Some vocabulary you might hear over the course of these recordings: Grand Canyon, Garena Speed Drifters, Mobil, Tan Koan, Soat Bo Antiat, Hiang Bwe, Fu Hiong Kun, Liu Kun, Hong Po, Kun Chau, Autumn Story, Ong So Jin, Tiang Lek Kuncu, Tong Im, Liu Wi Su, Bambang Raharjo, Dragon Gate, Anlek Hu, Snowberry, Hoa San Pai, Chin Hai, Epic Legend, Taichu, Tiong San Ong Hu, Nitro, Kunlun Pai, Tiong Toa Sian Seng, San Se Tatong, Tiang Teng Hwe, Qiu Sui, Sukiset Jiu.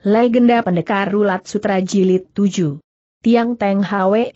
Legenda Pendekar Ulat Sutra Jilid 7. Tiang Teng Hwe.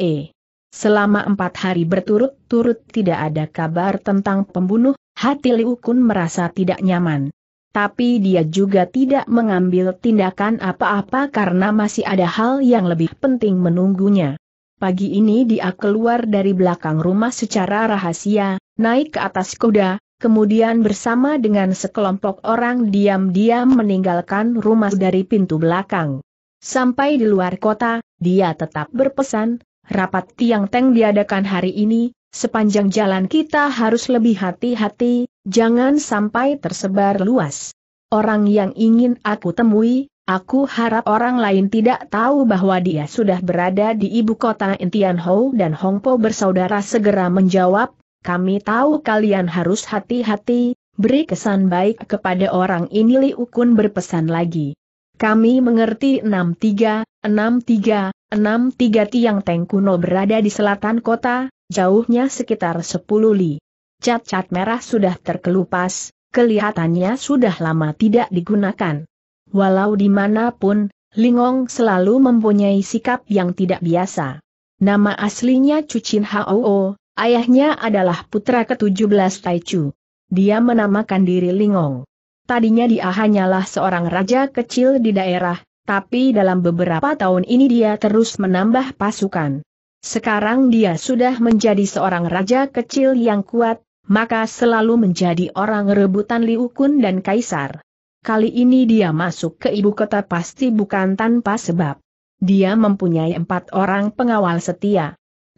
Selama 4 hari berturut-turut tidak ada kabar tentang pembunuh, hati Liu Kun merasa tidak nyaman. Tapi dia juga tidak mengambil tindakan apa-apa karena masih ada hal yang lebih penting menunggunya. Pagi ini dia keluar dari belakang rumah secara rahasia, naik ke atas kuda, kemudian bersama dengan sekelompok orang diam-diam meninggalkan rumah dari pintu belakang. Sampai di luar kota, dia tetap berpesan, rapat Tiang Teng diadakan hari ini, sepanjang jalan kita harus lebih hati-hati, jangan sampai tersebar luas. Orang yang ingin aku temui, aku harap orang lain tidak tahu bahwa dia sudah berada di ibu kota. Tian Hou dan Hong Po bersaudara segera menjawab, kami tahu kalian harus hati-hati, beri kesan baik kepada orang ini. Liu Kun berpesan lagi. Kami mengerti. 63 Tiang Teng kuno berada di selatan kota, jauhnya sekitar 10 li. Cat-cat merah sudah terkelupas, kelihatannya sudah lama tidak digunakan. Walau dimanapun, Lingong selalu mempunyai sikap yang tidak biasa. Nama aslinya Chin Hai, ayahnya adalah putra ke-17 Taichu. Dia menamakan diri Lingong. Tadinya dia hanyalah seorang raja kecil di daerah, tapi dalam beberapa tahun ini dia terus menambah pasukan. Sekarang dia sudah menjadi seorang raja kecil yang kuat, maka selalu menjadi orang rebutan Liu Kun dan Kaisar. Kali ini dia masuk ke ibu kota pasti bukan tanpa sebab. Dia mempunyai 4 orang pengawal setia.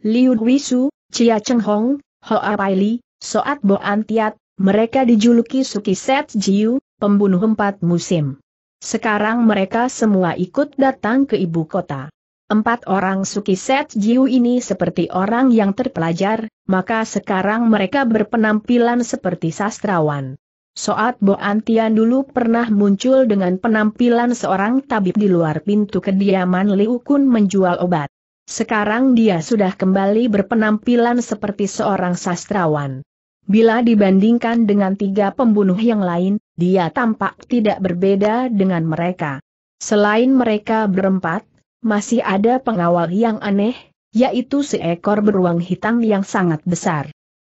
Liu Wi Su, Chia Cheng Hong, Hoa San, Soat Bo Antiat, mereka dijuluki Sukiset Jiu, pembunuh 4 musim. Sekarang mereka semua ikut datang ke ibu kota. 4 orang Sukiset Jiu ini seperti orang yang terpelajar, maka sekarang mereka berpenampilan seperti sastrawan. Soat Bo Antian dulu pernah muncul dengan penampilan seorang tabib di luar pintu kediaman Liu Kun menjual obat. Sekarang dia sudah kembali berpenampilan seperti seorang sastrawan. Bila dibandingkan dengan 3 pembunuh yang lain, dia tampak tidak berbeda dengan mereka. Selain mereka berempat, masih ada pengawal yang aneh, yaitu seekor beruang hitam yang sangat besar.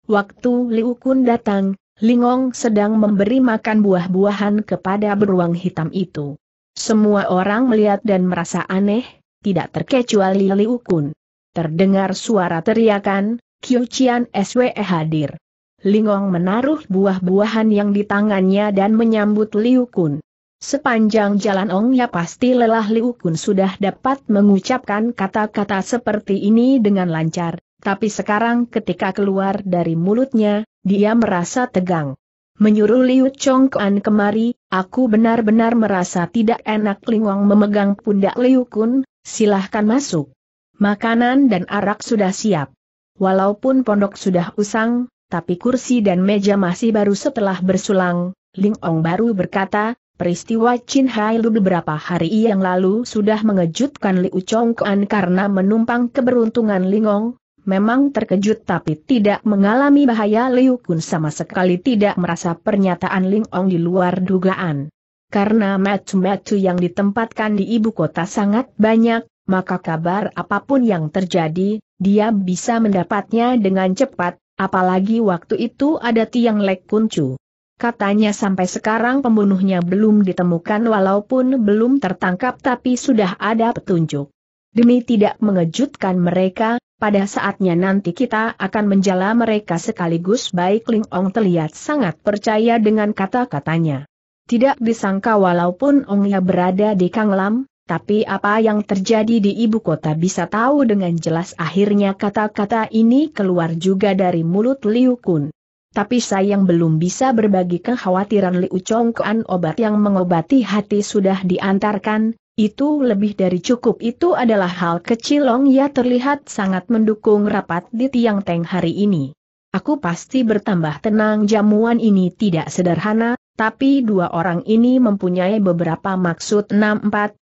Waktu Liu Kun datang, Lingong sedang memberi makan buah-buahan kepada beruang hitam itu. Semua orang melihat dan merasa aneh, tidak terkecuali Liu Kun. Terdengar suara teriakan, Qiu Qian Swe hadir. Lingong menaruh buah-buahan yang di tangannya dan menyambut Liu Kun. Sepanjang jalan Ong Ya pasti lelah. Liu Kun sudah dapat mengucapkan kata-kata seperti ini dengan lancar, tapi sekarang ketika keluar dari mulutnya, dia merasa tegang. Menyuruh Liu Chongkuan kemari, aku benar-benar merasa tidak enak. Lingong memegang pundak Liu Kun, silahkan masuk. Makanan dan arak sudah siap. Walaupun pondok sudah usang, tapi kursi dan meja masih baru setelah bersulang. Lingong baru berkata, peristiwa Chin Hai beberapa hari yang lalu sudah mengejutkan Liu Chongkuan karena menumpang keberuntungan Lingong. Memang terkejut tapi tidak mengalami bahaya. Liu Kun sama sekali tidak merasa pernyataan Lingong di luar dugaan. Karena matu-matu yang ditempatkan di ibu kota sangat banyak, maka kabar apapun yang terjadi, dia bisa mendapatnya dengan cepat, apalagi waktu itu ada Tiang Lek Kuncu. Katanya sampai sekarang pembunuhnya belum ditemukan walaupun belum tertangkap tapi sudah ada petunjuk. Demi tidak mengejutkan mereka, pada saatnya nanti kita akan menjala mereka sekaligus. Baik, Lingong terlihat sangat percaya dengan kata-katanya. Tidak disangka walaupun Ong Ya berada di Kanglam, tapi apa yang terjadi di ibu kota bisa tahu dengan jelas. Akhirnya kata-kata ini keluar juga dari mulut Liu Kun. Tapi sayang belum bisa berbagi kekhawatiran Liu Chongkuan. Obat yang mengobati hati sudah diantarkan. Itu lebih dari cukup. Itu adalah hal kecil. Ong Ya terlihat sangat mendukung rapat di Tiang Teng hari ini. Aku pasti bertambah tenang. Jamuan ini tidak sederhana, tapi 2 orang ini mempunyai beberapa maksud. 64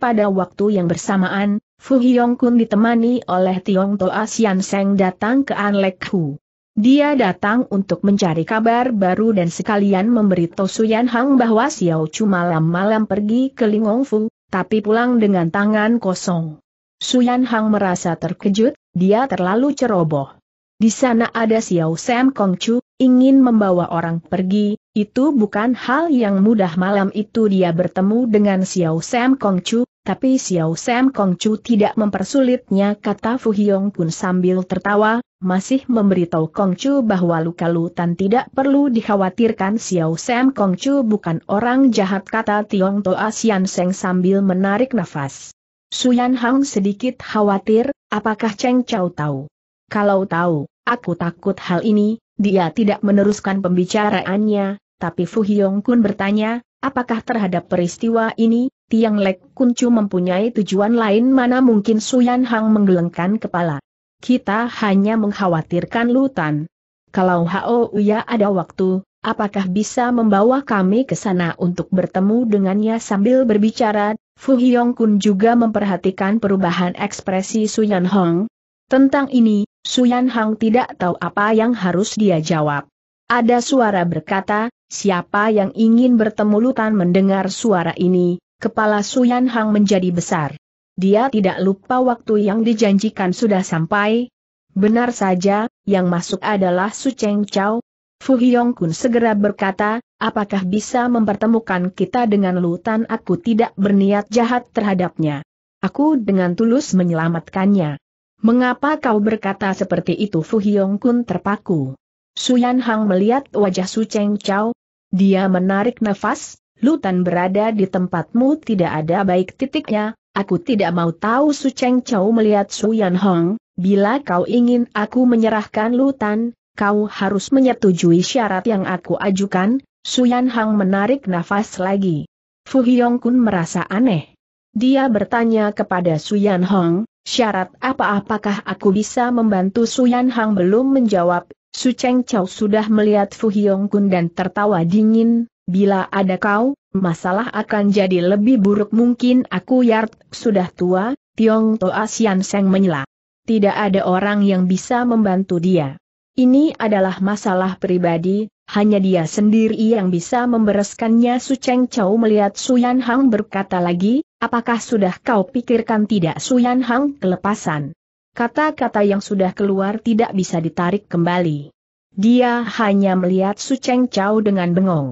pada waktu yang bersamaan, Fu Hiong Kun ditemani oleh Tiong Toa Sian Seng datang ke Anlek Hu. Dia datang untuk mencari kabar baru dan sekalian memberitahu Su Yan Hang bahwa Xiao Chu malam-malam pergi ke Lingong Fu, tapi pulang dengan tangan kosong. Su Yan Hang merasa terkejut, dia terlalu ceroboh. Di sana ada Xiao Sam Kong Chu, ingin membawa orang pergi, itu bukan hal yang mudah. Malam itu dia bertemu dengan Xiao Sam Kong Chu, tapi Xiao Sam Kong Chu tidak mempersulitnya, kata Fu Hiong Kun sambil tertawa, masih memberitahu Kong Chu bahwa luka Lutan tidak perlu dikhawatirkan. Xiao Sam Kong Chu bukan orang jahat, kata Tiong Toa Sian Seng sambil menarik nafas. Su Yan Hang sedikit khawatir, apakah Cheng Chao tahu? Kalau tahu, aku takut hal ini. Dia tidak meneruskan pembicaraannya, tapi Fu Hiong Kun bertanya, apakah terhadap peristiwa ini, Tiang Lek Kuncu mempunyai tujuan lain? Mana mungkin Su Yan Hang menggelengkan kepala. Kita hanya mengkhawatirkan Lutan. Kalau Hao Uya ada waktu, apakah bisa membawa kami ke sana untuk bertemu dengannya? Sambil berbicara, Fu Hiong Kun juga memperhatikan perubahan ekspresi Su Yan Hang. Tentang ini, Su Yan Hang tidak tahu apa yang harus dia jawab. Ada suara berkata, siapa yang ingin bertemu Lutan? Mendengar suara ini, kepala Su Yan Hang menjadi besar. Dia tidak lupa waktu yang dijanjikan sudah sampai. Benar saja, yang masuk adalah Su Cheng Chao. Fu Hiong Kun segera berkata, apakah bisa mempertemukan kita dengan Lutan? Aku tidak berniat jahat terhadapnya. Aku dengan tulus menyelamatkannya. Mengapa kau berkata seperti itu? Fu Hiong Kun terpaku. Su Yan Hang melihat wajah Su Cheng Chao. Dia menarik nafas. Lutan berada di tempatmu tidak ada baik titiknya. Aku tidak mau tahu. Su Cheng Chao melihat Su Yan Hang. Bila kau ingin aku menyerahkan Lutan, kau harus menyetujui syarat yang aku ajukan. Su Yan Hang menarik nafas lagi. Fu Hiong Kun merasa aneh. Dia bertanya kepada Su Yan Hang, syarat apa? Apakah aku bisa membantu? Su Yan Hang belum menjawab. Su Cheng Chao sudah melihat Fu Hiong Kun dan tertawa dingin. Bila ada kau, masalah akan jadi lebih buruk. Mungkin aku yard sudah tua. Tiong Toa Sian Seng menyela. Tidak ada orang yang bisa membantu dia. Ini adalah masalah pribadi, hanya dia sendiri yang bisa membereskannya. Su Cheng Chao melihat Su Yan Hang berkata lagi, apakah sudah kau pikirkan? Tidak. Su Yan Hang kelepasan. Kata-kata yang sudah keluar tidak bisa ditarik kembali. Dia hanya melihat Su Cheng Chao dengan bengong.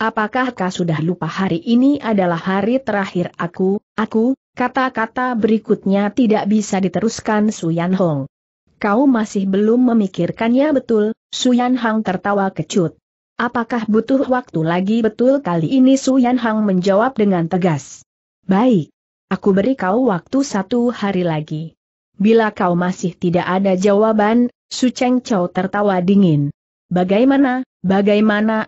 Apakah kau sudah lupa hari ini adalah hari terakhir aku? Kata-kata berikutnya tidak bisa diteruskan Su Yan Hang. Kau masih belum memikirkannya, betul? Su Yan Hang tertawa kecut. Apakah butuh waktu lagi? Betul kali ini Su Yan Hang menjawab dengan tegas. Baik, aku beri kau waktu 1 hari lagi. Bila kau masih tidak ada jawaban, Su Cheng Chao tertawa dingin. Bagaimana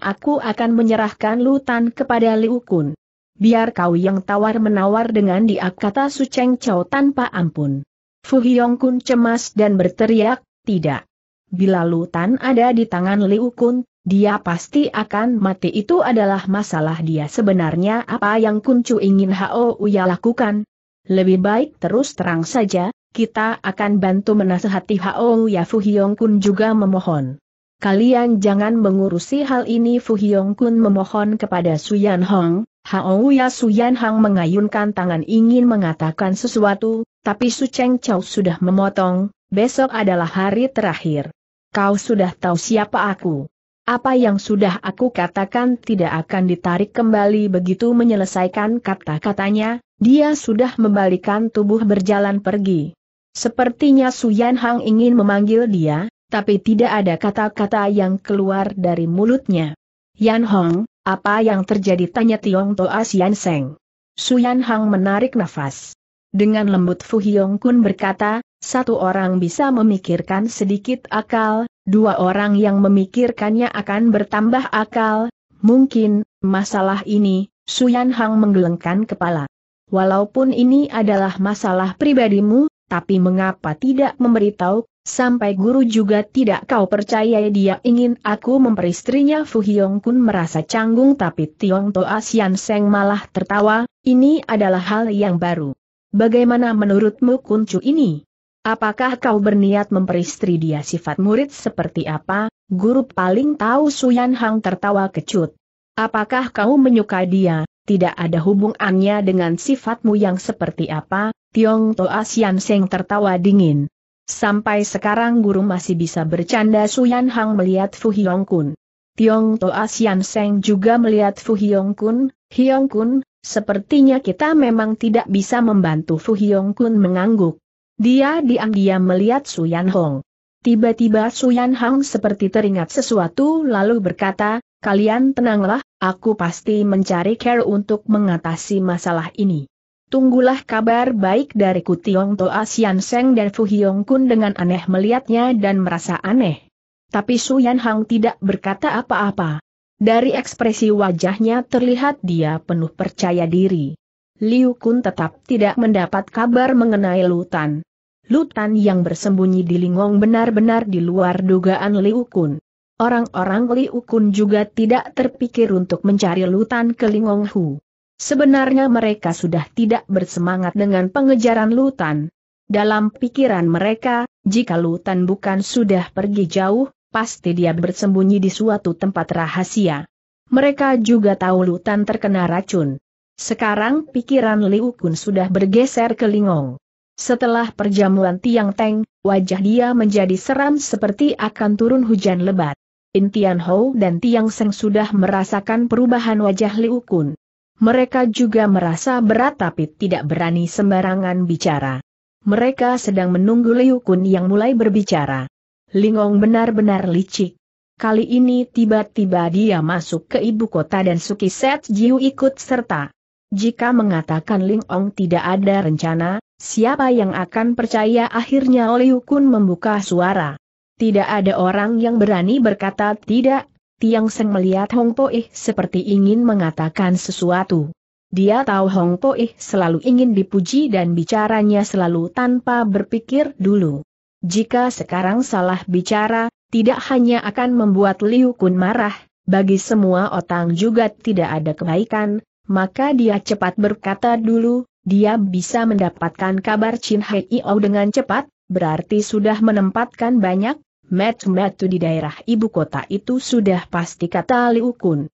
aku akan menyerahkan Lutan kepada Liu Kun? Biar kau yang tawar-menawar dengan dia, kata Su Cheng Chao tanpa ampun. Fu Hiong Kun cemas dan berteriak, tidak. Bila Lutan ada di tangan Liu Kun, dia pasti akan mati. Itu adalah masalah dia. Sebenarnya apa yang Kuncu ingin Hao Uya lakukan? Lebih baik terus terang saja, kita akan bantu menasihati Hao Uya. Fu Hiong Kun juga memohon. Kalian jangan mengurusi hal ini. Fu Hiong Kun memohon kepada Su Yan Hang. Hao Uya Su Yan Hang mengayunkan tangan ingin mengatakan sesuatu, tapi Su Cheng Chao sudah memotong, besok adalah hari terakhir. Kau sudah tahu siapa aku. Apa yang sudah aku katakan tidak akan ditarik kembali. Begitu menyelesaikan kata-katanya, dia sudah membalikkan tubuh berjalan pergi. Sepertinya Su Yan Hang ingin memanggil dia, tapi tidak ada kata-kata yang keluar dari mulutnya. Yan Hang, apa yang terjadi? Tanya Tiong Toa Sian Seng. Su Yan Hang menarik nafas. Dengan lembut Fu Hiong Kun berkata, 1 orang bisa memikirkan sedikit akal. 2 orang yang memikirkannya akan bertambah akal. Mungkin, masalah ini, Su Yan Hang menggelengkan kepala. Walaupun ini adalah masalah pribadimu, tapi mengapa tidak memberitahu, sampai guru juga tidak kau percaya? Dia ingin aku memperistrinya. Fu Hiong Kun merasa canggung, tapi Tiong Toa Sian Seng malah tertawa, ini adalah hal yang baru. Bagaimana menurutmu Kuncu ini? Apakah kau berniat memperistri dia? Sifat murid seperti apa? Guru paling tahu. Su Yan Hang tertawa kecut. Apakah kau menyukai dia? Tidak ada hubungannya dengan sifatmu yang seperti apa. Tiong Toa Sian Seng tertawa dingin. Sampai sekarang guru masih bisa bercanda. Su Yan Hang melihat Fu Hiong Kun. Tiong Toa Sian Seng juga melihat Fu Hiong Kun. Hiong Kun, sepertinya kita memang tidak bisa membantu. Fu Hiong Kun mengangguk. Dia diam-diam melihat Su Yan Hang. Tiba-tiba Su Yan Hang seperti teringat sesuatu lalu berkata, kalian tenanglah, aku pasti mencari cara untuk mengatasi masalah ini. Tunggulah kabar baik dariku. Tiong Toa Sian Seng dan Fu Hiong Kun dengan aneh melihatnya dan merasa aneh. Tapi Su Yan Hang tidak berkata apa-apa. Dari ekspresi wajahnya terlihat dia penuh percaya diri. Liu Kun tetap tidak mendapat kabar mengenai Lutan. Lutan yang bersembunyi di Lingong benar-benar di luar dugaan Liu Kun. Orang-orang Liu Kun juga tidak terpikir untuk mencari Lutan ke Lingong Hu. Sebenarnya mereka sudah tidak bersemangat dengan pengejaran Lutan. Dalam pikiran mereka, jika Lutan bukan sudah pergi jauh, pasti dia bersembunyi di suatu tempat rahasia. Mereka juga tahu Lutan terkena racun. Sekarang pikiran Liu Kun sudah bergeser ke Lingong. Setelah perjamuan Tiang Teng, wajah dia menjadi seram seperti akan turun hujan lebat. Tian Hou dan Tiang Seng sudah merasakan perubahan wajah Liu Kun. Mereka juga merasa berat tapi tidak berani sembarangan bicara. Mereka sedang menunggu Liu Kun yang mulai berbicara. Lingong benar-benar licik. Kali ini tiba-tiba dia masuk ke ibu kota dan Sukiset Jiu ikut serta. Jika mengatakan Lingong tidak ada rencana, siapa yang akan percaya? Akhirnya Liu Kun membuka suara. Tidak ada orang yang berani berkata tidak. Tiang Seng melihat Hong Po seperti ingin mengatakan sesuatu. Dia tahu Hong Po selalu ingin dipuji dan bicaranya selalu tanpa berpikir dulu. Jika sekarang salah bicara, tidak hanya akan membuat Liu Kun marah, bagi semua orang juga tidak ada kebaikan, maka dia cepat berkata dulu. Dia bisa mendapatkan kabar Chin Hai dengan cepat, berarti sudah menempatkan banyak metu-metu di daerah ibu kota itu sudah pasti, kata Liu Kun.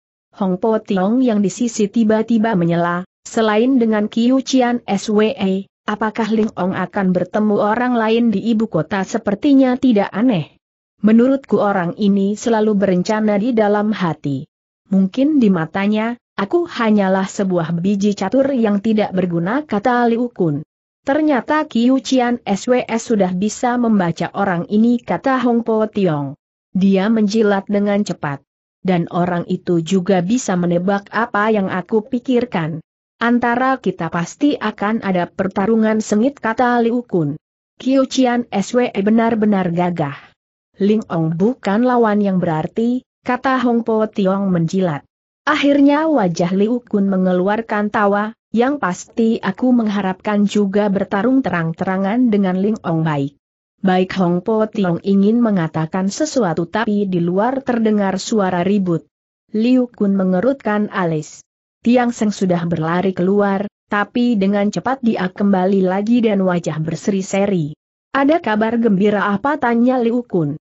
Hong Po Tiong yang di sisi tiba-tiba menyela, selain dengan Qiu Qian Swe, apakah Lingong akan bertemu orang lain di ibu kota? Sepertinya tidak aneh. Menurutku orang ini selalu berencana di dalam hati. Mungkin di matanya, aku hanyalah sebuah biji catur yang tidak berguna, kata Liu Kun. Ternyata Qiu Qian Swe sudah bisa membaca orang ini, kata Hong Po Tiong. Dia menjilat dengan cepat. Dan orang itu juga bisa menebak apa yang aku pikirkan. Antara kita pasti akan ada pertarungan sengit, kata Liu Kun. Qiu Qian Swe benar-benar gagah. Lingong bukan lawan yang berarti, kata Hong Po Tiong menjilat. Akhirnya wajah Liu Kun mengeluarkan tawa, yang pasti aku mengharapkan juga bertarung terang-terangan dengan Lingong. Baik, Hong Po Tiong ingin mengatakan sesuatu tapi di luar terdengar suara ribut. Liu Kun mengerutkan alis. Tiang Seng sudah berlari keluar, tapi dengan cepat dia kembali lagi dan wajah berseri-seri. Ada kabar gembira apa? Tanya Liu Kun.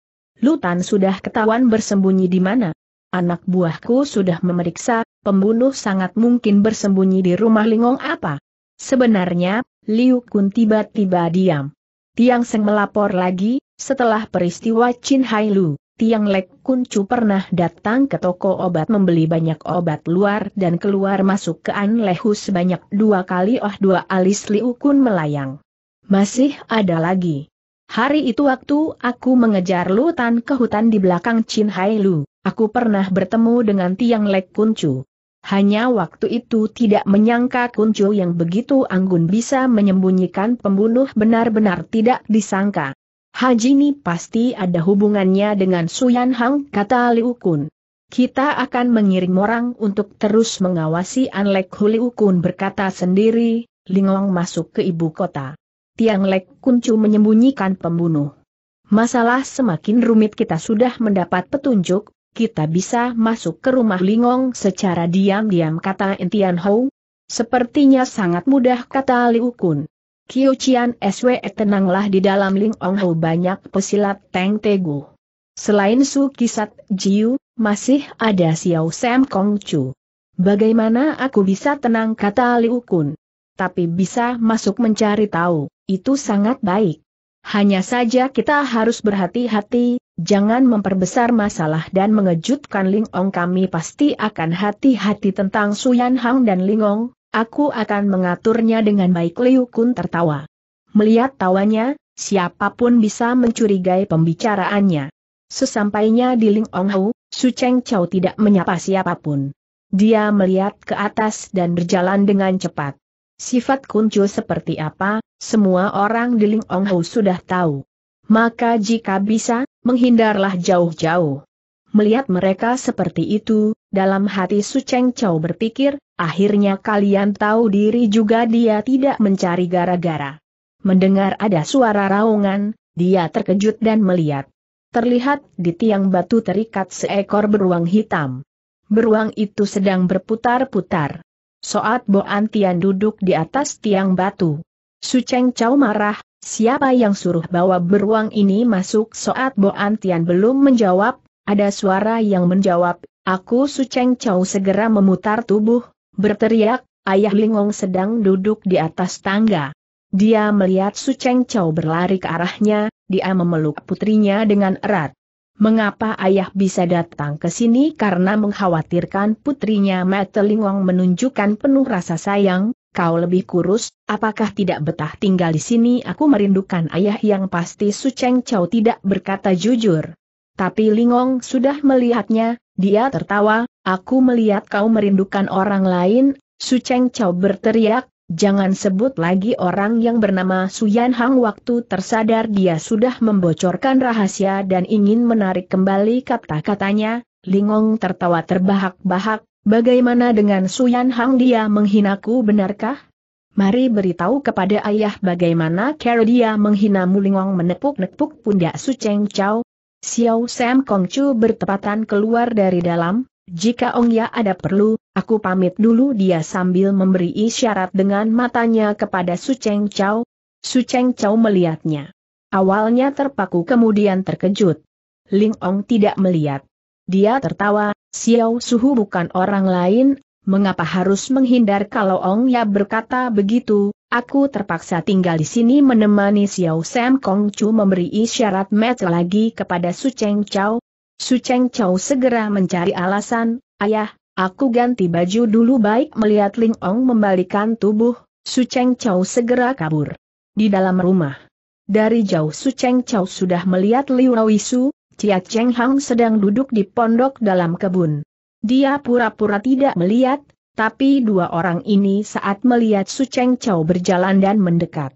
Lutan sudah ketahuan bersembunyi di mana? Anak buahku sudah memeriksa, pembunuh sangat mungkin bersembunyi di rumah Lingong. Apa? Sebenarnya, Liu Kun tiba-tiba diam. Tiang Seng melapor lagi, setelah peristiwa Chin Hai Lu, Tiang Lek Kuncu pernah datang ke toko obat membeli banyak obat luar dan keluar masuk ke Anlek Hu sebanyak 2 kali. Dua alis Liu Kun melayang. Masih ada lagi. Hari itu waktu aku mengejar Lutan ke hutan di belakang Chin Hai Lu, aku pernah bertemu dengan Tiang Lek Kuncu. Hanya waktu itu tidak menyangka Kuncu yang begitu anggun bisa menyembunyikan pembunuh, benar-benar tidak disangka. Haji ini pasti ada hubungannya dengan Su Yan Hang, kata Liu Kun. Kita akan mengirim orang untuk terus mengawasi Anlek Hu. Liu Kun berkata sendiri, Lingong masuk ke ibu kota. Tiang Lek Kuncu menyembunyikan pembunuh. Masalah semakin rumit. Kita sudah mendapat petunjuk, kita bisa masuk ke rumah Lingong secara diam-diam, kata Tian Hou. Sepertinya sangat mudah, kata Liu Kun. Qiu Qian Swe, tenanglah, di dalam Lingong banyak pesilat Teng Tegu. Selain Sukiset Jiu, masih ada Xiao Sam Kong Chu. Bagaimana aku bisa tenang, kata Liu Kun. Tapi bisa masuk mencari tahu, itu sangat baik. Hanya saja kita harus berhati-hati, jangan memperbesar masalah dan mengejutkan Lingong. Kami pasti akan hati-hati tentang Su Yan Hang dan Lingong. Aku akan mengaturnya dengan baik. Liu Kun tertawa. Melihat tawanya, siapapun bisa mencurigai pembicaraannya. Sesampainya di Lingong Hou, Su Cheng Chao tidak menyapa siapapun. Dia melihat ke atas dan berjalan dengan cepat. Sifat Kuncu seperti apa, semua orang di Lingong Hou sudah tahu. Maka jika bisa, menghindarlah jauh-jauh. Melihat mereka seperti itu, dalam hati Su Cheng Chao berpikir, akhirnya kalian tahu diri juga. Dia tidak mencari gara-gara. Mendengar ada suara raungan, dia terkejut dan melihat. Terlihat di tiang batu terikat seekor beruang hitam. Beruang itu sedang berputar-putar. Soat Bo Antiat duduk di atas tiang batu. Su Cheng Chao marah, siapa yang suruh bawa beruang ini masuk? Soat Bo Antiat belum menjawab, ada suara yang menjawab, aku. Su Cheng Chao segera memutar tubuh, berteriak, ayah Lingong sedang duduk di atas tangga. Dia melihat Su Cheng Chao berlari ke arahnya, dia memeluk putrinya dengan erat. Mengapa ayah bisa datang ke sini? Karena mengkhawatirkan putrinya. Mata Lingong menunjukkan penuh rasa sayang, kau lebih kurus, apakah tidak betah tinggal di sini? Aku merindukan ayah. Yang pasti Su Cheng Chao tidak berkata jujur. Tapi Lingong sudah melihatnya, dia tertawa, aku melihat kau merindukan orang lain. Su Cheng Chao berteriak, jangan sebut lagi orang yang bernama Su Yan Hang. Waktu tersadar dia sudah membocorkan rahasia dan ingin menarik kembali kata-katanya. Lingong tertawa terbahak-bahak, bagaimana dengan Su Yan Hang? Dia menghinaku, benarkah? Mari beritahu kepada ayah bagaimana cara dia menghinamu. Lingong menepuk-nepuk pundak Su Cheng Chao. Xiao Sam Kong Chu bertepatan keluar dari dalam. Jika Ong Ya ada perlu, aku pamit dulu, dia sambil memberi isyarat dengan matanya kepada Su Cheng Chao. Su Cheng Chao melihatnya. Awalnya terpaku kemudian terkejut. Lingong tidak melihat. Dia tertawa, Xiao Suhu bukan orang lain, mengapa harus menghindar? Kalau Ong Ya berkata begitu, aku terpaksa tinggal di sini menemani Xiao Sam Kong Chu memberi isyarat mata lagi kepada Su Cheng Chao. Su Cheng Chao segera mencari alasan, ayah, aku ganti baju dulu baik. Melihat Lingong membalikan tubuh, Su Cheng Chao segera kabur. Di dalam rumah, dari jauh Su Cheng Chao sudah melihat Liu Wi Su, Chia Cheng Hong sedang duduk di pondok dalam kebun. Dia pura-pura tidak melihat, tapi dua orang ini saat melihat Su Cheng Chao berjalan dan mendekat.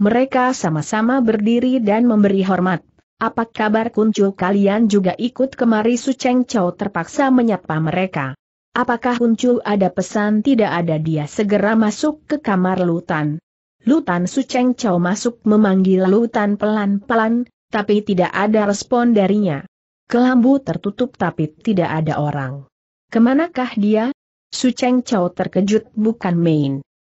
Mereka sama-sama berdiri dan memberi hormat. Apa kabar Kuncu, kalian juga ikut kemari? Su Cheng Chao terpaksa menyapa mereka. Apakah Kuncu ada pesan? Tidak ada, dia segera masuk ke kamar Lutan. Lutan, Su Cheng Chao masuk memanggil Lutan pelan-pelan, tapi tidak ada respon darinya. Kelambu tertutup tapi tidak ada orang. Kemanakah dia? Su Cheng Chao terkejut bukan main.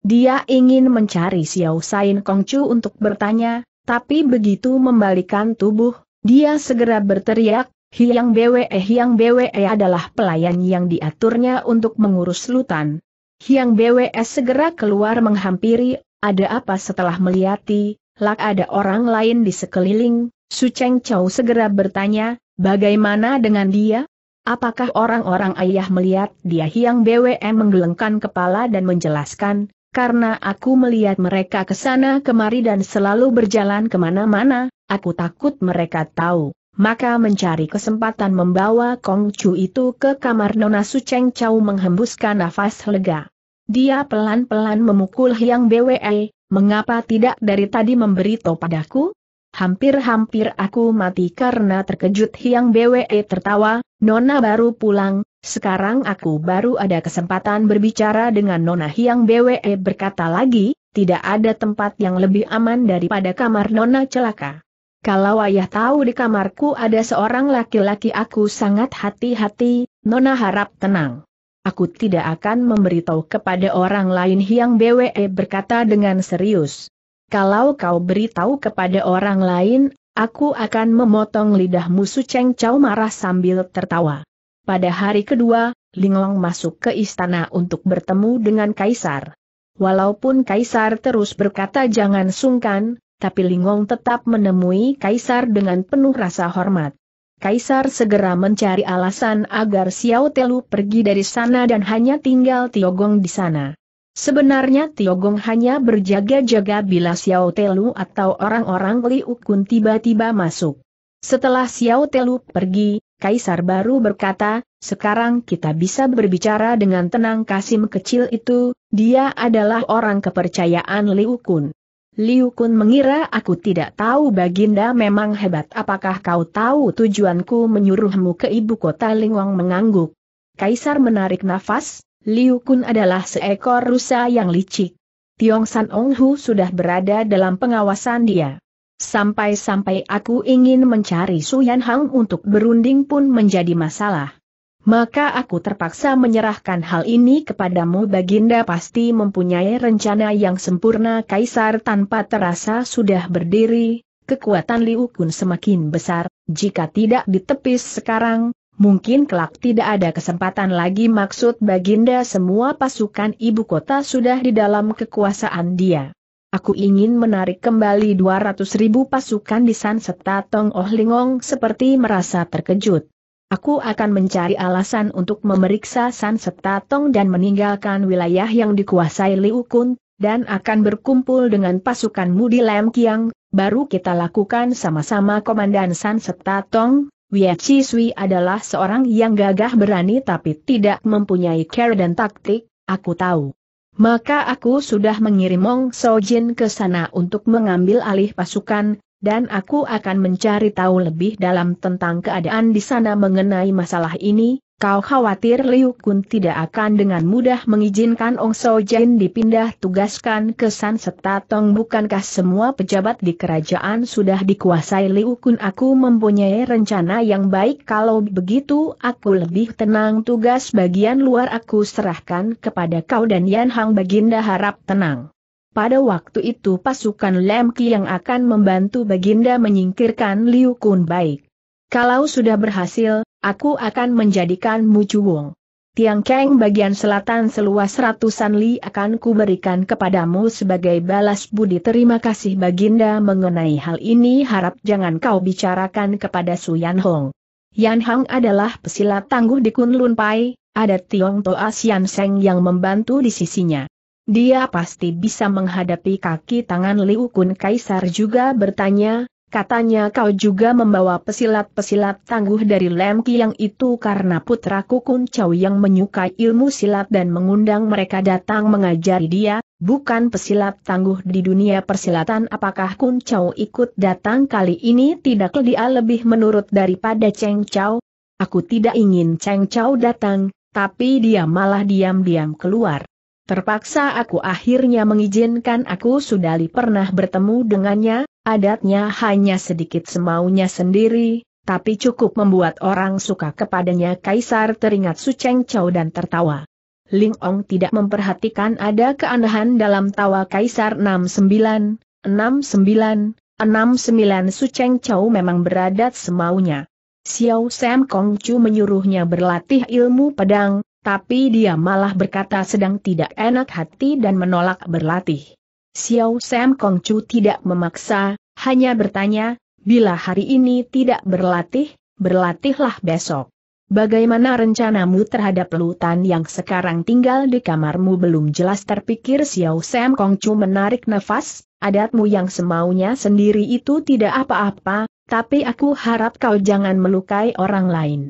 Dia ingin mencari Xiao Sain Kongcu untuk bertanya. Tapi begitu membalikan tubuh, dia segera berteriak, Hiang Bwe. Hiang Bwe adalah pelayan yang diaturnya untuk mengurus Lutan. Hiang Bwe segera keluar menghampiri, ada apa? Setelah melihati, lak ada orang lain di sekeliling, Su Cheng Chao segera bertanya, bagaimana dengan dia? Apakah orang-orang ayah melihat dia? Hiang Bwe menggelengkan kepala dan menjelaskan, karena aku melihat mereka ke sana kemari dan selalu berjalan kemana-mana, aku takut mereka tahu, maka mencari kesempatan membawa Kongcu itu ke kamar Nona. Su Cheng Chao menghembuskan nafas lega. Dia pelan-pelan memukul Hiang Bwe, mengapa tidak dari tadi memberitahu padaku? Hampir-hampir aku mati karena terkejut. Hiang Bwe tertawa, Nona baru pulang. Sekarang aku baru ada kesempatan berbicara dengan Nona. Hiang Bwe berkata lagi, tidak ada tempat yang lebih aman daripada kamar Nona. Celaka. Kalau ayah tahu di kamarku ada seorang laki-laki, aku sangat hati-hati. Nona harap tenang. Aku tidak akan memberitahu kepada orang lain. Hiang Bwe berkata dengan serius. Kalau kau beritahu kepada orang lain, aku akan memotong lidahmu." Su Cheng Chao marah sambil tertawa. Pada hari kedua, Lingong masuk ke istana untuk bertemu dengan Kaisar. Walaupun Kaisar terus berkata jangan sungkan, tapi Lingong tetap menemui Kaisar dengan penuh rasa hormat. Kaisar segera mencari alasan agar Xiao Telu pergi dari sana dan hanya tinggal Tiogong di sana. Sebenarnya Tiogong hanya berjaga-jaga bila Xiao Telu atau orang-orang Liu Kun tiba-tiba masuk. Setelah Xiao Telu pergi, Kaisar baru berkata, "Sekarang kita bisa berbicara dengan tenang. Kasim kecil itu, dia adalah orang kepercayaan Liu Kun." "Liu Kun mengira aku tidak tahu." "Baginda memang hebat. Apakah kau tahu tujuanku menyuruhmu ke ibu kota?" Lingong mengangguk. Kaisar menarik nafas. "Liu Kun adalah seekor rusa yang licik. Tiong San Ong Hu sudah berada dalam pengawasan dia. Sampai-sampai aku ingin mencari Su Yan Hang untuk berunding pun menjadi masalah. Maka aku terpaksa menyerahkan hal ini kepadamu." "Baginda pasti mempunyai rencana yang sempurna." Kaisar tanpa terasa sudah berdiri. Kekuatan Liu Kun semakin besar, jika tidak ditepis sekarang, mungkin kelak tidak ada kesempatan lagi. "Maksud baginda semua pasukan ibu kota sudah di dalam kekuasaan dia? Aku ingin menarik kembali 200.000 pasukan di San Se Tatong." "Oh." Lingong seperti merasa terkejut. "Aku akan mencari alasan untuk memeriksa San Se Tatong dan meninggalkan wilayah yang dikuasai Liu Kun, dan akan berkumpul dengan pasukanmu di Lam Kiang, baru kita lakukan sama-sama." "Komandan San Se Tatong, Qiu Sui adalah seorang yang gagah berani tapi tidak mempunyai cara dan taktik, aku tahu. Maka aku sudah mengirim Ong So Jin ke sana untuk mengambil alih pasukan, dan aku akan mencari tahu lebih dalam tentang keadaan di sana. Mengenai masalah ini, kau khawatir Liu Kun tidak akan dengan mudah mengizinkan Ong So Jin dipindah tugaskan ke San Se Tatong?" "Bukankah semua pejabat di kerajaan sudah dikuasai Liu Kun?" "Aku mempunyai rencana yang baik." "Kalau begitu aku lebih tenang. Tugas bagian luar aku serahkan kepada kau dan Yan Hang." "Baginda harap tenang. Pada waktu itu pasukan Lam Kiang akan membantu baginda menyingkirkan Liu Kun." "Baik. Kalau sudah berhasil, aku akan menjadikanmu Cuwong. Tiang Keng bagian selatan seluas ratusan li akan kuberikan kepadamu sebagai balas budi." "Terima kasih baginda. Mengenai hal ini harap jangan kau bicarakan kepada Su Yan Hang. Yan Hang adalah pesilat tangguh di Kunlun Pai, ada Tiong Toa Sian Seng yang membantu di sisinya. Dia pasti bisa menghadapi kaki tangan Liu Kun." Kaisar juga bertanya, "Katanya kau juga membawa pesilat-pesilat tangguh dari Lam Kiang itu?" "Karena putraku Kun Chau yang menyukai ilmu silat dan mengundang mereka datang mengajari dia, bukan pesilat tangguh di dunia persilatan." "Apakah Kun Chau ikut datang kali ini?" "Tidak, dia lebih menurut daripada Cheng Chao. Aku tidak ingin Cheng Chao datang, tapi dia malah diam-diam keluar. Terpaksa aku akhirnya mengizinkan." "Aku sudah pernah bertemu dengannya. Adatnya hanya sedikit semaunya sendiri, tapi cukup membuat orang suka kepadanya." Kaisar teringat Su Cheng Chao dan tertawa. Lingong tidak memperhatikan ada keanehan dalam tawa Kaisar. 69, Su Cheng Chao memang beradat semaunya. Xiao Sam Kong Chu menyuruhnya berlatih ilmu pedang, tapi dia malah berkata sedang tidak enak hati dan menolak berlatih. Xiao Sam Kong Chu tidak memaksa, hanya bertanya, "Bila hari ini tidak berlatih, berlatihlah besok. Bagaimana rencanamu terhadap Lutan yang sekarang tinggal di kamarmu?" "Belum jelas," terpikir Xiao Sam Kong Chu menarik nafas, "adatmu yang semaunya sendiri itu tidak apa-apa, tapi aku harap kau jangan melukai orang lain.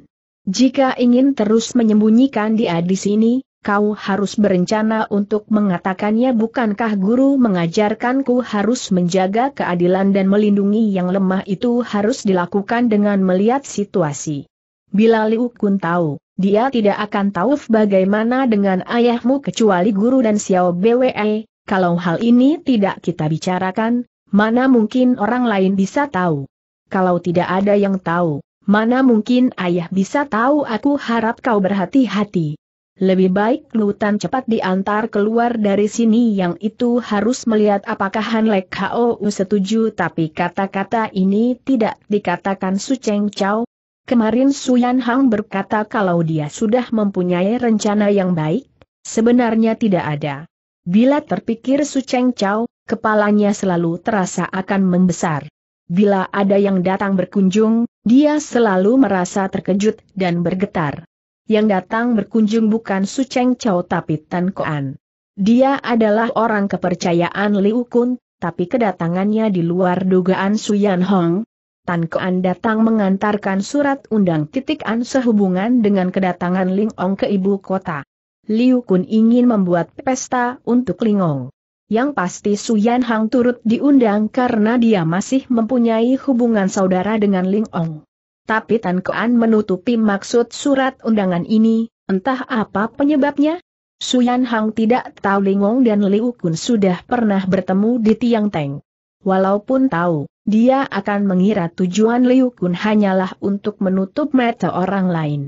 Jika ingin terus menyembunyikan dia di sini, kau harus berencana untuk mengatakannya." "Bukankah guru mengajarkanku harus menjaga keadilan dan melindungi yang lemah? Itu harus dilakukan dengan melihat situasi. Bila Liu Kun tahu, dia tidak akan tahu bagaimana dengan ayahmu kecuali guru dan Xiao Bwe. Kalau hal ini tidak kita bicarakan, mana mungkin orang lain bisa tahu? Kalau tidak ada yang tahu, mana mungkin ayah bisa tahu?" "Aku harap kau berhati-hati. Lebih baik Lutan cepat diantar keluar dari sini. Yang itu harus melihat apakah Anlek Hu setuju. Tapi kata-kata ini tidak dikatakan Su Cheng Chao. Kemarin Su Yan Hang berkata kalau dia sudah mempunyai rencana yang baik, sebenarnya tidak ada. Bila terpikir Su Cheng Chao, kepalanya selalu terasa akan membesar. Bila ada yang datang berkunjung, dia selalu merasa terkejut dan bergetar. Yang datang berkunjung bukan Su Cheng Chao tapi Tan Koan. Dia adalah orang kepercayaan Liu Kun, tapi kedatangannya di luar dugaan Su Yan Hang. Tan Koan datang mengantarkan surat undang-an sehubungan dengan kedatangan Lingong ke ibu kota. Liu Kun ingin membuat pesta untuk Lingong. Yang pasti Su Yan Hang turut diundang karena dia masih mempunyai hubungan saudara dengan Lingong. Tapi Tan Koan menutupi maksud surat undangan ini, entah apa penyebabnya. Su Yan Hang tidak tahu Lingong dan Liu Kun sudah pernah bertemu di Tiang Teng. Walaupun tahu, dia akan mengira tujuan Liu Kun hanyalah untuk menutup mata orang lain.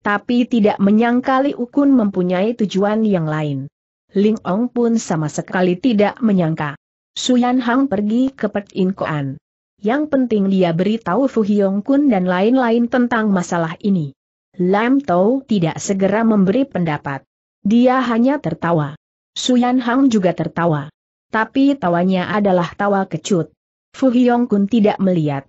Tapi tidak menyangka Liu Kun mempunyai tujuan yang lain. Lingong pun sama sekali tidak menyangka. Su Yan Hang pergi ke Pekin Koan. Yang penting dia beritahu Fu Hiong Kun dan lain-lain tentang masalah ini. Lam Tau tidak segera memberi pendapat. Dia hanya tertawa. Su Yan Hang juga tertawa. Tapi tawanya adalah tawa kecut. Fu Hiong Kun tidak melihat.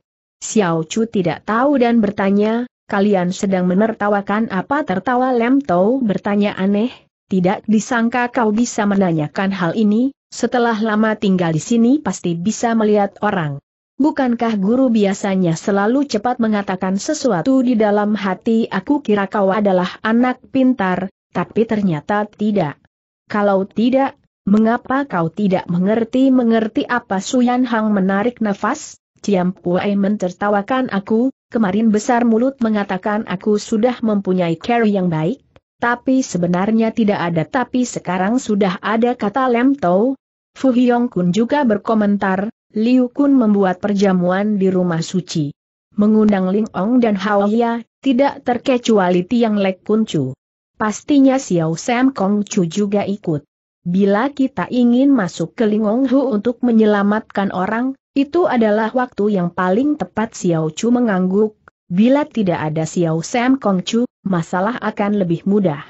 Xiao Chu tidak tahu dan bertanya, "Kalian sedang menertawakan apa?" Tertawa Lam Tau bertanya aneh, "Tidak disangka kau bisa menanyakan hal ini, setelah lama tinggal di sini pasti bisa melihat orang. Bukankah guru biasanya selalu cepat mengatakan sesuatu di dalam hati? Aku kira kau adalah anak pintar, tapi ternyata tidak. Kalau tidak, mengapa kau tidak mengerti apa?" Su Yan Hang menarik nafas. "Tiang Pue mentertawakan aku, kemarin besar mulut mengatakan aku sudah mempunyai cara yang baik, tapi sebenarnya tidak ada, tapi sekarang sudah ada," kata Lam Tau. Fu Hiong Kun juga berkomentar, "Liu Kun membuat perjamuan di rumah suci. Mengundang Lingong dan Haoya, tidak terkecuali Tiang Lek Kuncu. Pastinya Xiao Sam Kong Chu juga ikut. Bila kita ingin masuk ke Lingong Hu untuk menyelamatkan orang, itu adalah waktu yang paling tepat." Xiao Chu mengangguk. Bila tidak ada Xiao Sam Kong Chu, masalah akan lebih mudah.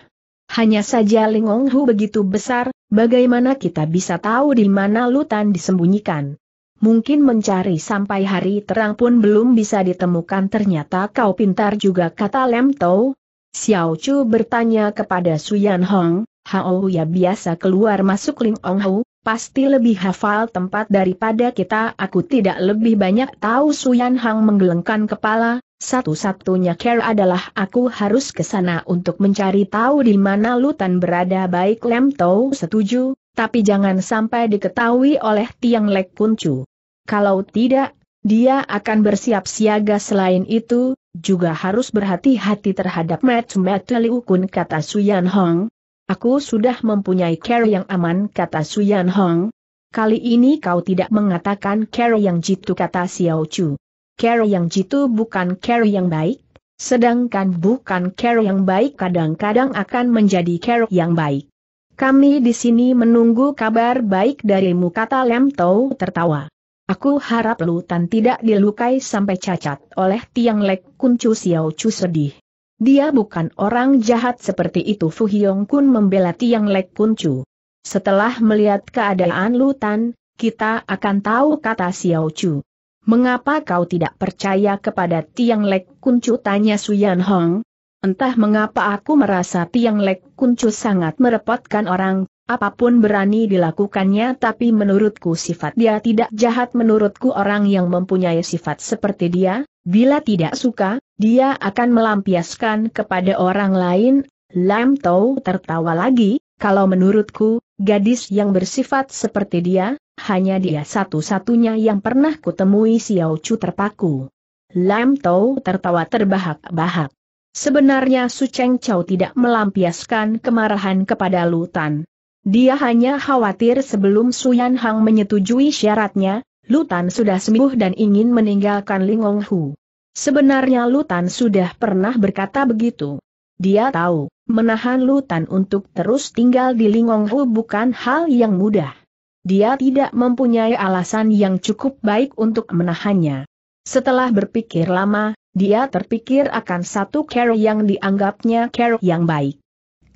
Hanya saja Lingong Hu begitu besar, bagaimana kita bisa tahu di mana Lutan disembunyikan? Mungkin mencari sampai hari terang pun belum bisa ditemukan. "Ternyata kau pintar juga," kata Lam Tau. Xiao Chu bertanya kepada Su Yan Hang, "Hao ya biasa keluar masuk Lingong Hu, pasti lebih hafal tempat daripada kita." "Aku tidak lebih banyak tahu." Su Yan Hang menggelengkan kepala, "Satu-satunya care adalah aku harus ke sana untuk mencari tahu di mana Lutan berada." "Baik," Lam Tau setuju, "tapi jangan sampai diketahui oleh Tiang Lek Kuncu. Kalau tidak, dia akan bersiap siaga. Selain itu, juga harus berhati-hati terhadap mata-mata Liu Kun," kata Su Yan Hang. "Aku sudah mempunyai cara yang aman," kata Su Yan Hang. "Kali ini kau tidak mengatakan cara yang jitu," kata Xiao Chu. "Cara yang jitu bukan cara yang baik, sedangkan bukan cara yang baik kadang-kadang akan menjadi cara yang baik. Kami di sini menunggu kabar baik darimu," kata Lam Tau tertawa. "Aku harap Lutan tidak dilukai sampai cacat oleh Tiang Lek Kuncu." Xiao Chu sedih. "Dia bukan orang jahat seperti itu." Fu Hiong Kun membela Tiang Lek Kuncu. "Setelah melihat keadaan Lutan, kita akan tahu," kata Xiao Chu. "Mengapa kau tidak percaya kepada Tiang Lek Kuncu?" tanya Su Yan Hang. "Entah mengapa aku merasa Tiang Lek Kuncu sangat merepotkan orang, apapun berani dilakukannya, tapi menurutku sifat dia tidak jahat. Menurutku orang yang mempunyai sifat seperti dia, bila tidak suka, dia akan melampiaskan kepada orang lain." Lam Tau tertawa lagi, "Kalau menurutku, gadis yang bersifat seperti dia, hanya dia satu-satunya yang pernah kutemui." Xiao Chu terpaku. Lam Tau tertawa terbahak-bahak. Sebenarnya Su Cheng Chao tidak melampiaskan kemarahan kepada Lutan. Dia hanya khawatir sebelum Su Yan Hang menyetujui syaratnya, Lutan sudah sembuh dan ingin meninggalkan Lingong Hu. Sebenarnya Lutan sudah pernah berkata begitu. Dia tahu, menahan Lutan untuk terus tinggal di Lingong Hu bukan hal yang mudah. Dia tidak mempunyai alasan yang cukup baik untuk menahannya. Setelah berpikir lama, dia terpikir akan satu cara yang dianggapnya cara yang baik.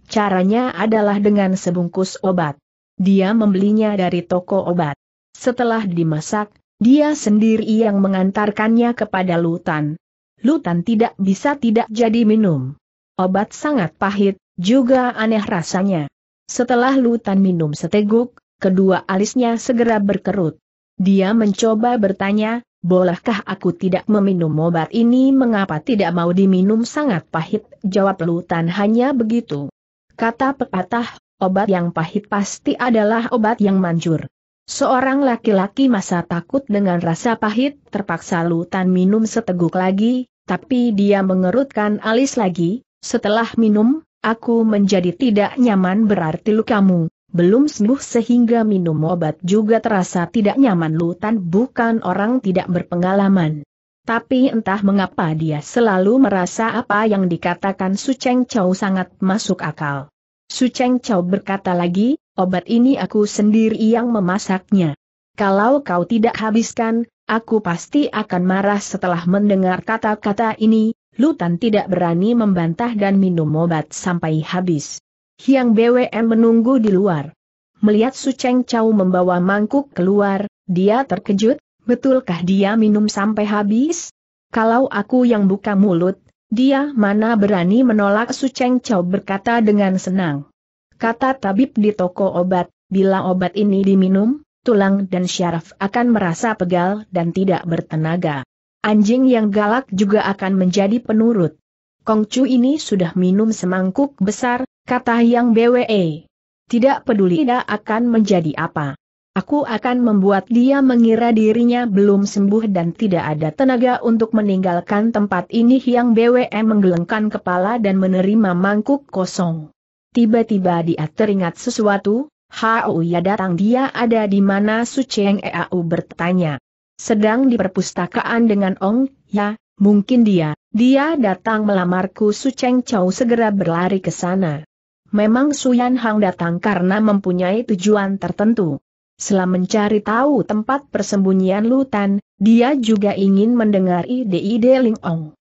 Caranya adalah dengan sebungkus obat. Dia membelinya dari toko obat. Setelah dimasak, dia sendiri yang mengantarkannya kepada Lutan. Lutan tidak bisa tidak jadi minum. Obat sangat pahit, juga aneh rasanya. Setelah Lutan minum seteguk, kedua alisnya segera berkerut. Dia mencoba bertanya, "Bolehkah aku tidak meminum obat ini?" "Mengapa tidak mau diminum? Sangat pahit," jawab Lutan hanya begitu. Kata pepatah, obat yang pahit pasti adalah obat yang manjur. Seorang laki-laki masa takut dengan rasa pahit. Terpaksa Lutan minum seteguk lagi, tapi dia mengerutkan alis lagi. "Setelah minum, aku menjadi tidak nyaman." "Berarti lukamu belum sembuh sehingga minum obat juga terasa tidak nyaman." Lutan bukan orang tidak berpengalaman. Tapi entah mengapa dia selalu merasa apa yang dikatakan Su Cheng Chao sangat masuk akal. Su Cheng Chao berkata lagi, "Obat ini aku sendiri yang memasaknya. Kalau kau tidak habiskan, aku pasti akan marah." Setelah mendengar kata-kata ini, Lutan tidak berani membantah dan minum obat sampai habis. Hiang Bwe menunggu di luar. Melihat Su Cheng Chao membawa mangkuk keluar, dia terkejut. "Betulkah dia minum sampai habis? Kalau aku yang buka mulut, dia mana berani menolak?" Su Cheng Chao berkata dengan senang. "Kata tabib di toko obat, bila obat ini diminum, tulang dan syaraf akan merasa pegal dan tidak bertenaga. Anjing yang galak juga akan menjadi penurut. Kongcu ini sudah minum semangkuk besar," kata Hiang Bwe. "Tidak peduli dia akan menjadi apa. Aku akan membuat dia mengira dirinya belum sembuh dan tidak ada tenaga untuk meninggalkan tempat ini." Hiang Bwe menggelengkan kepala dan menerima mangkuk kosong. Tiba-tiba dia teringat sesuatu. "Hao ya datang, dia ada di mana?" Su Cheng Chao bertanya. "Sedang di perpustakaan dengan Ong Ya, mungkin dia datang melamarku." Su Cheng Chao segera berlari ke sana. Memang Su Yan Hang datang karena mempunyai tujuan tertentu. Setelah mencari tahu tempat persembunyian Lutan, dia juga ingin mendengar ide-ide Lingong.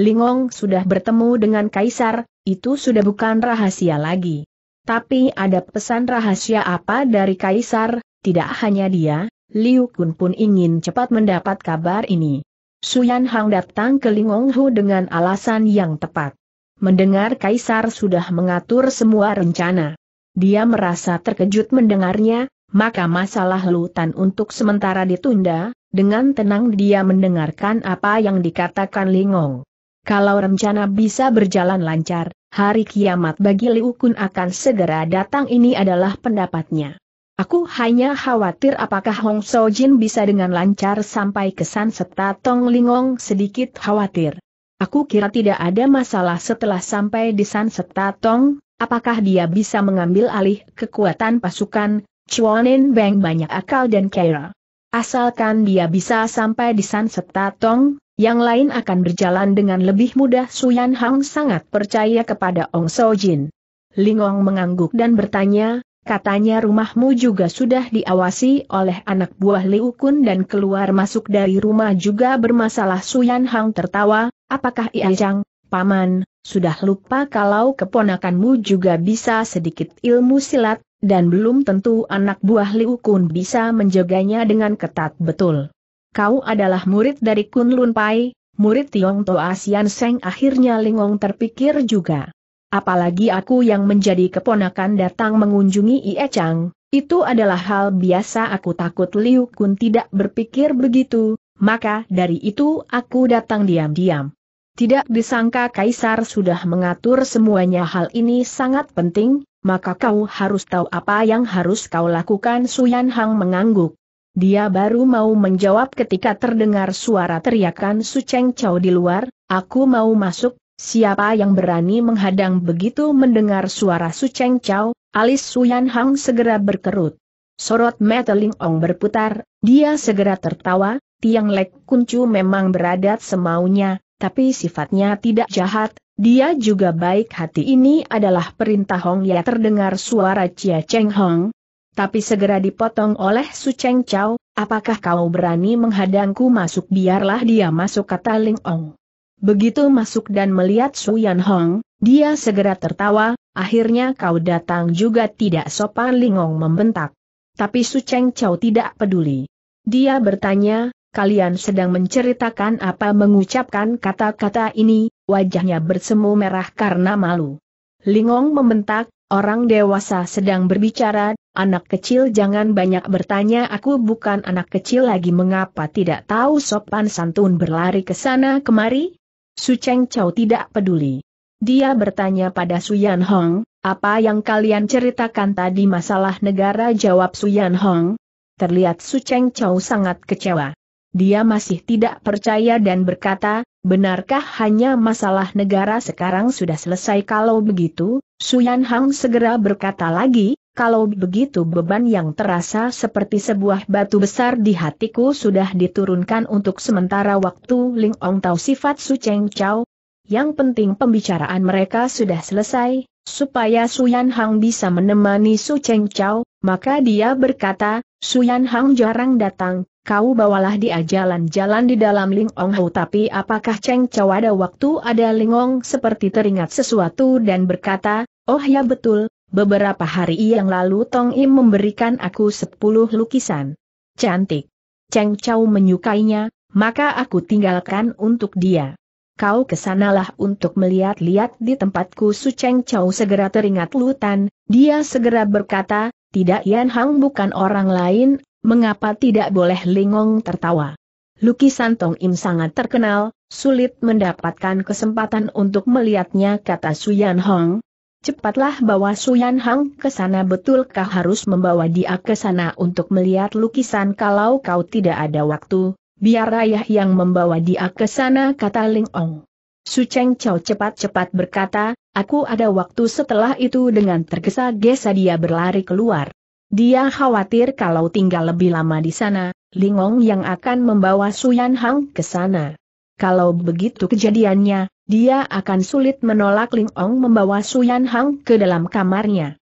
Lingong sudah bertemu dengan Kaisar, itu sudah bukan rahasia lagi. Tapi ada pesan rahasia apa dari Kaisar? Tidak hanya dia, Liu Kun pun ingin cepat mendapat kabar ini. Su Yan Hang datang ke Lingong Hu dengan alasan yang tepat. Mendengar Kaisar sudah mengatur semua rencana. Dia merasa terkejut mendengarnya, maka masalah Lutan untuk sementara ditunda. Dengan tenang dia mendengarkan apa yang dikatakan Lingong. Kalau rencana bisa berjalan lancar, hari kiamat bagi Liu Kun akan segera datang. Ini adalah pendapatnya. "Aku hanya khawatir apakah Hong So Jin bisa dengan lancar sampai ke San Se Tatong." Lingong sedikit khawatir. "Aku kira tidak ada masalah. Setelah sampai di San Se Tatong, apakah dia bisa mengambil alih kekuatan pasukan Chuanin Bang? Banyak akal dan kera. Asalkan dia bisa sampai di San Se Tatong, yang lain akan berjalan dengan lebih mudah." Su Yan Hang sangat percaya kepada Ong So Jin. Lingong mengangguk dan bertanya, "Katanya rumahmu juga sudah diawasi oleh anak buah Liu Kun dan keluar masuk dari rumah juga bermasalah." Su Yan Hang tertawa, "Apakah Ia Chang, paman, sudah lupa kalau keponakanmu juga bisa sedikit ilmu silat, dan belum tentu anak buah Liu Kun bisa menjaganya dengan ketat." "Betul. Kau adalah murid dari Kunlun Pai, murid Tiong Toa Sian Seng." Akhirnya Lingong terpikir juga. "Apalagi aku yang menjadi keponakan datang mengunjungi Ia Chang, itu adalah hal biasa. Aku takut Liu Kun tidak berpikir begitu, maka dari itu aku datang diam-diam." "Tidak disangka Kaisar sudah mengatur semuanya. Hal ini sangat penting, maka kau harus tahu apa yang harus kau lakukan." Su Yan Hang mengangguk. Dia baru mau menjawab ketika terdengar suara teriakan Su Cheng Chao di luar, "Aku mau masuk." "Siapa yang berani menghadang?" Begitu mendengar suara Su Cheng Chao, alis Su Yan Hang segera berkerut. Sorot mata Lingong berputar, dia segera tertawa. "Tiang Lek Kuncu memang beradat semaunya, tapi sifatnya tidak jahat. Dia juga baik hati. Ini adalah perintah Hong Ya. Terdengar suara Chia Cheng Hong, tapi segera dipotong oleh Su Cheng Chao. Apakah kau berani menghadangku masuk? Biarlah dia masuk, kata Lingong. Begitu masuk dan melihat Su Yan Hang, dia segera tertawa. Akhirnya kau datang juga, tidak sopan, Lingong membentak. Tapi Su Cheng Chao tidak peduli. Dia bertanya, kalian sedang menceritakan apa? Mengucapkan kata-kata ini, wajahnya bersemu merah karena malu. Lingong membentak, orang dewasa sedang berbicara, anak kecil jangan banyak bertanya. Aku bukan anak kecil lagi, mengapa tidak tahu sopan santun berlari ke sana kemari? Su Cheng Chao tidak peduli. Dia bertanya pada Su Yan Hang, apa yang kalian ceritakan tadi? Masalah negara, jawab Su Yan Hang. Terlihat Su Cheng Chao sangat kecewa. Dia masih tidak percaya dan berkata, benarkah hanya masalah negara sekarang sudah selesai? Kalau begitu, Su Yan Hang segera berkata lagi, kalau begitu beban yang terasa seperti sebuah batu besar di hatiku sudah diturunkan untuk sementara waktu. Lingong tahu sifat Su Cheng Chao. Yang penting pembicaraan mereka sudah selesai. Supaya Su Yan Hang bisa menemani Su Cheng Chao, maka dia berkata, Su Yan Hang jarang datang, kau bawalah dia jalan-jalan di dalam. Lingong Hau, tapi apakah Cheng Chao ada waktu? Ada. Lingong seperti teringat sesuatu dan berkata, oh ya betul, beberapa hari yang lalu Tong Im memberikan aku 10 lukisan. Cantik. Cheng Chao menyukainya, maka aku tinggalkan untuk dia. Kau kesanalah untuk melihat-lihat di tempatku. Su Cheng Chao segera teringat Lutan, dia segera berkata, tidak, Yan Hang bukan orang lain, mengapa tidak boleh? Lingong tertawa. Lukisan Tong Im sangat terkenal, sulit mendapatkan kesempatan untuk melihatnya, kata Su Yan Hang. Cepatlah bawa Su Yan Hang ke sana. Betulkah harus membawa dia ke sana untuk melihat lukisan? Kalau kau tidak ada waktu, biar ayah yang membawa dia ke sana, kata Lingong. Su Cheng Chao cepat-cepat berkata, aku ada waktu. Setelah itu dengan tergesa-gesa dia berlari keluar. Dia khawatir kalau tinggal lebih lama di sana, Lingong yang akan membawa Su Yan Hang ke sana. Kalau begitu kejadiannya, dia akan sulit menolak. Lingong membawa Su Yan Hang ke dalam kamarnya.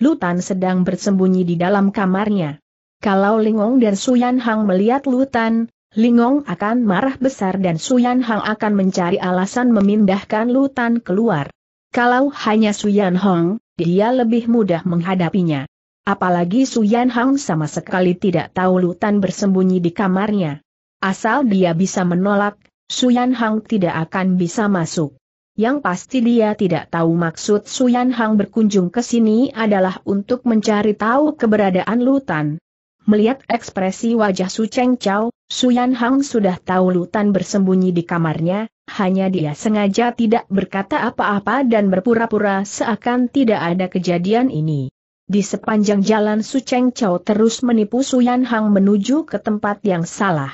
Lutan sedang bersembunyi di dalam kamarnya. Kalau Lingong dan Su Yan Hang melihat Lutan, Lingong akan marah besar dan Su Yan Hang akan mencari alasan memindahkan Lutan keluar. Kalau hanya Su Yan Hang, dia lebih mudah menghadapinya. Apalagi Su Yan Hang sama sekali tidak tahu Lutan bersembunyi di kamarnya. Asal dia bisa menolak, Su Yan Hang tidak akan bisa masuk. Yang pasti dia tidak tahu maksud Su Yan Hang berkunjung ke sini adalah untuk mencari tahu keberadaan Lutan. Melihat ekspresi wajah Su Cheng Chao, Su Yan Hang sudah tahu Lutan bersembunyi di kamarnya. Hanya dia sengaja tidak berkata apa-apa dan berpura-pura seakan tidak ada kejadian ini. Di sepanjang jalan Su Cheng Chao terus menipu Su Yan Hang menuju ke tempat yang salah.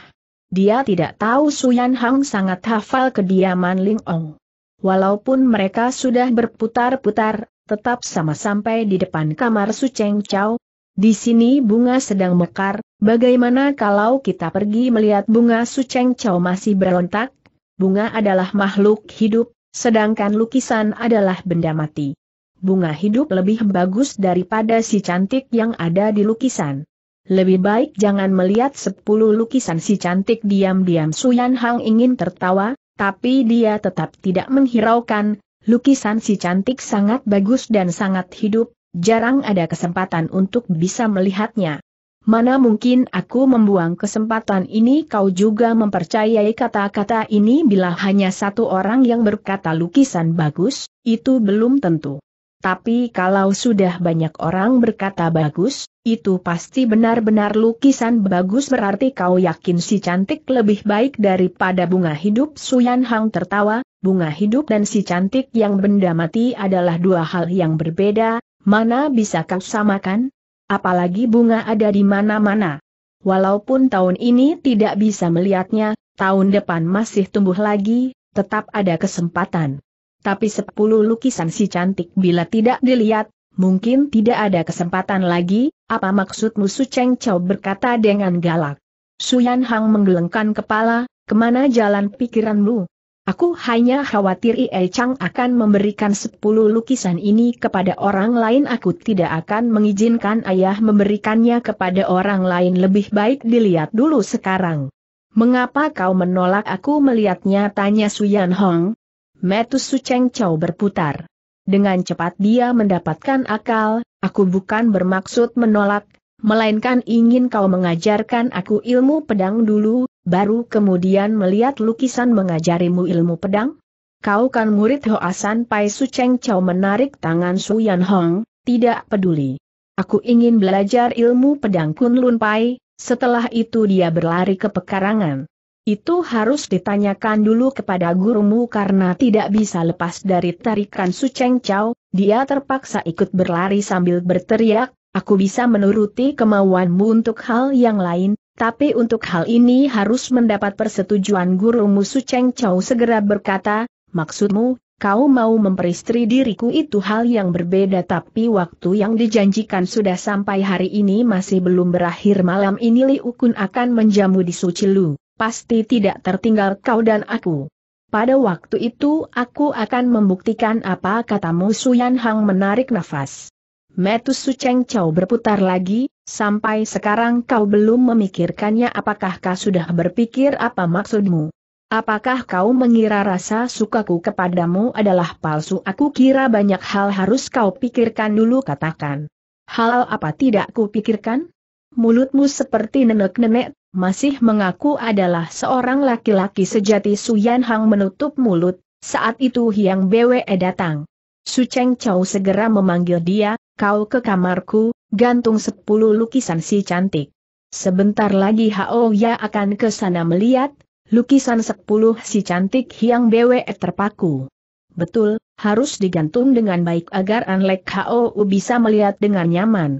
Dia tidak tahu Su Yan Hang sangat hafal kediaman Lingong. Walaupun mereka sudah berputar-putar, tetap sama sampai di depan kamar Su Cheng Chao. Di sini bunga sedang mekar, bagaimana kalau kita pergi melihat bunga? Su Cheng Chao masih berontak. Bunga adalah makhluk hidup, sedangkan lukisan adalah benda mati. Bunga hidup lebih bagus daripada si cantik yang ada di lukisan. Lebih baik jangan melihat 10 lukisan si cantik. Diam-diam Su Yan Hang ingin tertawa, tapi dia tetap tidak menghiraukan. Lukisan si cantik sangat bagus dan sangat hidup, jarang ada kesempatan untuk bisa melihatnya. Mana mungkin aku membuang kesempatan ini? Kau juga mempercayai kata-kata ini? Bila hanya satu orang yang berkata lukisan bagus, itu belum tentu. Tapi kalau sudah banyak orang berkata bagus, itu pasti benar-benar lukisan bagus. Berarti kau yakin si cantik lebih baik daripada bunga hidup? Su Yan Hang tertawa. Bunga hidup dan si cantik yang benda mati adalah dua hal yang berbeda, mana bisa kau samakan? Apalagi bunga ada di mana-mana. Walaupun tahun ini tidak bisa melihatnya, tahun depan masih tumbuh lagi, tetap ada kesempatan. Tapi 10 lukisan si cantik bila tidak dilihat, mungkin tidak ada kesempatan lagi. Apa maksudmu? Su Cheng Chao berkata dengan galak. Su Yan Hang menggelengkan kepala, kemana jalan pikiranmu? Aku hanya khawatir Ie Chang akan memberikan 10 lukisan ini kepada orang lain. Aku tidak akan mengizinkan ayah memberikannya kepada orang lain. Lebih baik dilihat dulu sekarang. Mengapa kau menolak aku melihatnya? Tanya Su Yan Hang. Mata Su Cheng Chao berputar. Dengan cepat dia mendapatkan akal. Aku bukan bermaksud menolak, melainkan ingin kau mengajarkan aku ilmu pedang dulu, baru kemudian melihat lukisan mengajarimu ilmu pedang? Kau kan murid Hoa San Pai. Su Cheng Chao menarik tangan Su Yan Hang. Tidak peduli. Aku ingin belajar ilmu pedang Kunlun Pai. Setelah itu dia berlari ke pekarangan. Itu harus ditanyakan dulu kepada gurumu, karena tidak bisa lepas dari tarikan Su Cheng Chao. Dia terpaksa ikut berlari sambil berteriak, "Aku bisa menuruti kemauanmu untuk hal yang lain, tapi untuk hal ini harus mendapat persetujuan gurumu." Su Cheng Chao segera berkata, "Maksudmu, kau mau memperistri diriku?" Itu hal yang berbeda, tapi waktu yang dijanjikan sudah sampai. Hari ini masih belum berakhir. Malam ini Liu Kun akan menjamu di Su Chilu. Pasti tidak tertinggal kau dan aku. Pada waktu itu aku akan membuktikan apa katamu. Su Yan Hang menarik nafas. Mata Su Cheng Chao berputar lagi. Sampai sekarang kau belum memikirkannya. Apakah kau sudah berpikir apa maksudmu? Apakah kau mengira rasa sukaku kepadamu adalah palsu? Aku kira banyak hal harus kau pikirkan dulu. Katakan. Hal apa tidak ku pikirkan? Mulutmu seperti nenek-nenek, masih mengaku adalah seorang laki-laki sejati. Su Yan Hang menutup mulut. Saat itu Hiang Bwe datang. Su Cheng Chao segera memanggil dia. Kau ke kamarku, gantung 10 lukisan si cantik. Sebentar lagi Hao Ya akan ke sana melihat lukisan 10 si cantik. Hiang Bwe terpaku. Betul, harus digantung dengan baik agar Anlek Hao bisa melihat dengan nyaman.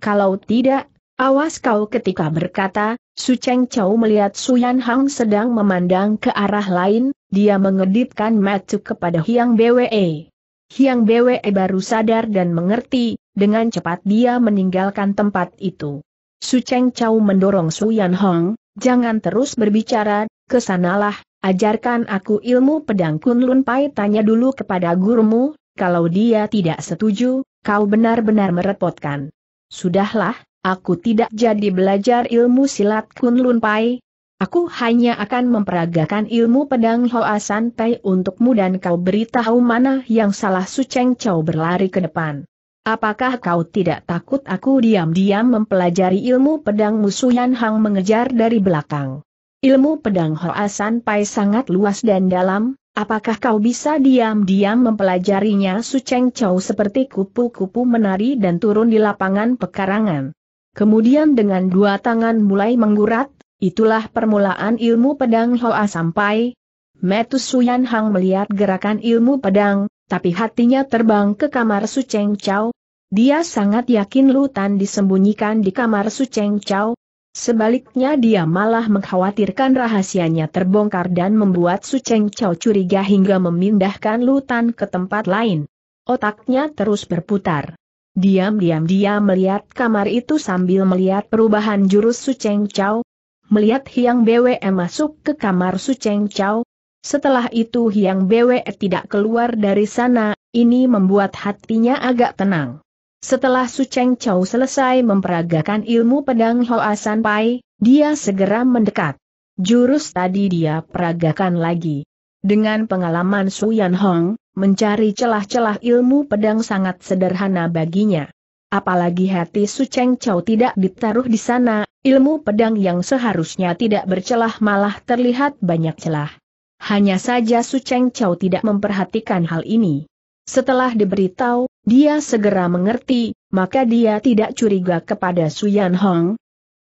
Kalau tidak, awas kau. Ketika berkata, Su Cheng Chao melihat Su Yan Hang sedang memandang ke arah lain. Dia mengedipkan mata kepada Hiang Bwe. Hiang Bwe baru sadar dan mengerti. Dengan cepat dia meninggalkan tempat itu. Su Cheng Chao mendorong Su Yan Hang, jangan terus berbicara, kesanalah, ajarkan aku ilmu pedang Kunlun Pai. Tanya dulu kepada gurumu, kalau dia tidak setuju, kau benar-benar merepotkan. Sudahlah, aku tidak jadi belajar ilmu silat Kunlun Pai. Aku hanya akan memperagakan ilmu pedang Hoa San Pai untukmu, dan kau beritahu mana yang salah. Su Cheng Chao berlari ke depan. Apakah kau tidak takut aku diam-diam mempelajari ilmu pedang? Su Yan Hang mengejar dari belakang. Ilmu pedang Hoa San Pai sangat luas dan dalam, apakah kau bisa diam-diam mempelajarinya? Su Cheng Chao seperti kupu-kupu menari dan turun di lapangan pekarangan. Kemudian dengan dua tangan mulai menggurat. Itulah permulaan ilmu pedang Hoa San Pai. Mata Su Yan Hang melihat gerakan ilmu pedang, tapi hatinya terbang ke kamar Su Cheng Chao. Dia sangat yakin Lutan disembunyikan di kamar Su Cheng Chao. Sebaliknya dia malah mengkhawatirkan rahasianya terbongkar dan membuat Su Cheng Chao curiga hingga memindahkan Lutan ke tempat lain. Otaknya terus berputar. Diam-diam dia melihat kamar itu sambil melihat perubahan jurus Su Cheng Chao. Melihat Hiang Bwe masuk ke kamar Su Cheng Chao. Setelah itu Hiang Bwe tidak keluar dari sana, ini membuat hatinya agak tenang. Setelah Su Cheng Chao selesai memperagakan ilmu pedang Hoa San Pai, dia segera mendekat. Jurus tadi dia peragakan lagi. Dengan pengalaman Su Yan Hang, mencari celah-celah ilmu pedang sangat sederhana baginya. Apalagi hati Su Cheng Chao tidak ditaruh di sana, ilmu pedang yang seharusnya tidak bercelah malah terlihat banyak celah. Hanya saja Su Cheng Chao tidak memperhatikan hal ini. Setelah diberitahu, dia segera mengerti, maka dia tidak curiga kepada Su Yan Hang,